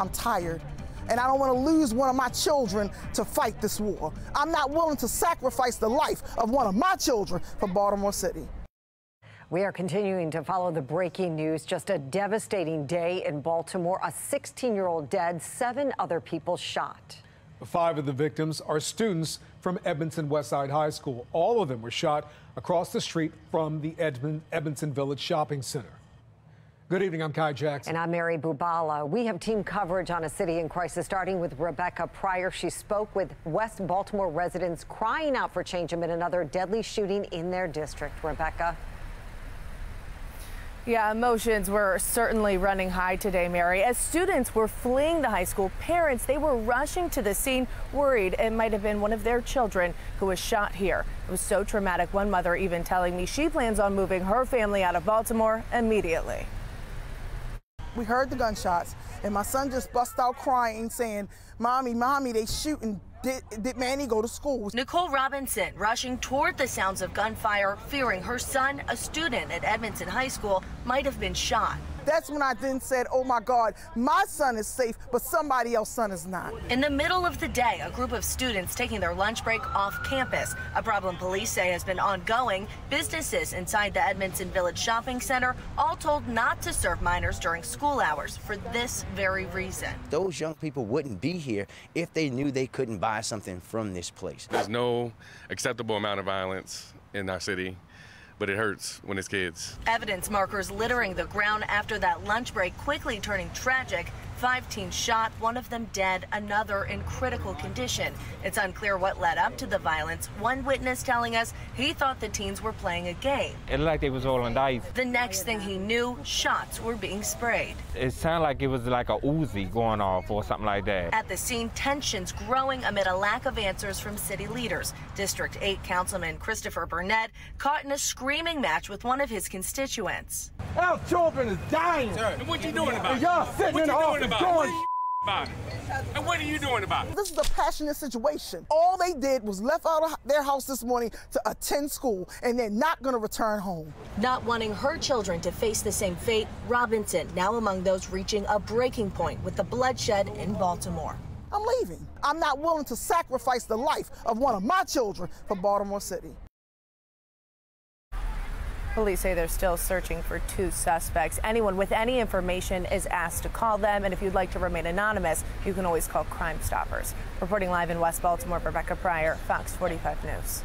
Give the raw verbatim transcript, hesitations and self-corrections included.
I'm tired. And I don't want to lose one of my children to fight this war. I'm not willing to sacrifice the life of one of my children for Baltimore City. We are continuing to follow the breaking news. Just a devastating day in Baltimore. A sixteen-year-old dead, seven other people shot. Five of the victims are students from Edmondson Westside High School. All of them were shot across the street from the Edmond- Edmondson Village Shopping Center. Good evening, I'm Kai Jackson. And I'm Mary Bubala. We have team coverage on A City in Crisis, starting with Rebecca Pryor. She spoke with West Baltimore residents crying out for change amid another deadly shooting in their district. Rebecca. Yeah, emotions were certainly running high today, Mary. As students were fleeing the high school, parents, they were rushing to the scene, worried it might have been one of their children who was shot here. It was so traumatic, one mother even telling me she plans on moving her family out of Baltimore immediately. We heard the gunshots, and my son just bust out crying, saying, "Mommy, Mommy, they shooting. Did, did Manny go to school?" Nicole Robinson rushing toward the sounds of gunfire, fearing her son, a student at Edmondson High School, might have been shot. That's when I then said, "Oh my God, my son is safe, but somebody else's son is not." In the middle of the day, a group of students taking their lunch break off campus, a problem police say has been ongoing. Businesses inside the Edmondson Village Shopping Center all told not to serve minors during school hours for this very reason. Those young people wouldn't be here if they knew they couldn't buy something from this place. There's no acceptable amount of violence in our city, but it hurts when it's kids. Evidence markers littering the ground after that lunch break, quickly turning tragic. Five teens shot, one of them dead, another in critical condition. It's unclear what led up to the violence. One witness telling us he thought the teens were playing a game. It looked like they was all on dice. The next thing he knew, shots were being sprayed. It sounded like it was like a Uzi going off or something like that. At the scene, tensions growing amid a lack of answers from city leaders. District eight Councilman Christopher Burnett caught in a screaming match with one of his constituents. Our children is dying. Sir, and what you doing about it? Y'all sitting in the office. What are you about it? And what are you doing about it? This is a passionate situation. All they did was left out of their house this morning to attend school, and they're not going to return home. Not wanting her children to face the same fate, Robinson now among those reaching a breaking point with the bloodshed in Baltimore. I'm leaving. I'm not willing to sacrifice the life of one of my children for Baltimore City. Police say they're still searching for two suspects. Anyone with any information is asked to call them. And if you'd like to remain anonymous, you can always call Crime Stoppers. Reporting live in West Baltimore, Rebecca Pryor, Fox forty-five News.